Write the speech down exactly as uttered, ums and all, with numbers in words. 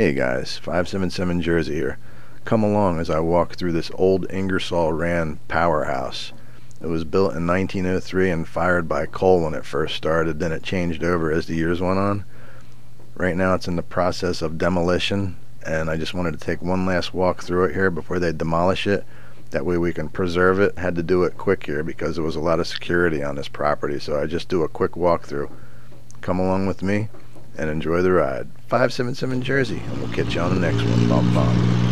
Hey guys, five seven seven Jersey here. Come along as I walk through this old Ingersoll Rand powerhouse. It was built in nineteen oh three and fired by coal when it first started, then it changed over as the years went on. Right now it's in the process of demolition, and I just wanted to take one last walk through it here before they demolish it. That way we can preserve it. Had to do it quick here because there was a lot of security on this property, so I just do a quick walkthrough. Come along with me and enjoy the ride. five seven seven Jersey, and we'll catch you on the next one. Bum, bum.